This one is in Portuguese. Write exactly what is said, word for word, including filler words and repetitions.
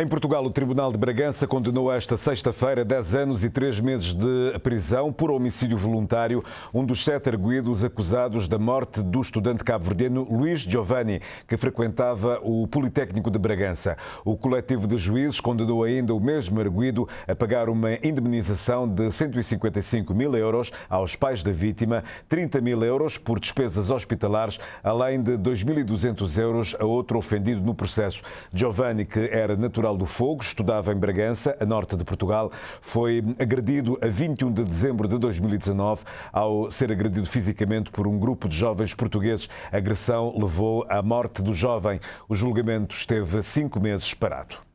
Em Portugal, o Tribunal de Bragança condenou esta sexta-feira dez anos e três meses de prisão por homicídio voluntário um dos sete arguidos acusados da morte do estudante cabo-verdiano Luís Giovani, que frequentava o Politécnico de Bragança. O coletivo de juízes condenou ainda o mesmo arguido a pagar uma indemnização de cento e cinquenta e cinco mil euros aos pais da vítima, trinta mil euros por despesas hospitalares, além de dois mil e duzentos euros a outro ofendido no processo. Giovani, que era natural do Fogo, estudava em Bragança, a norte de Portugal, foi agredido a vinte e um de dezembro de dois mil e dezanove ao ser agredido fisicamente por um grupo de jovens portugueses. A agressão levou à morte do jovem. O julgamento esteve cinco meses parado.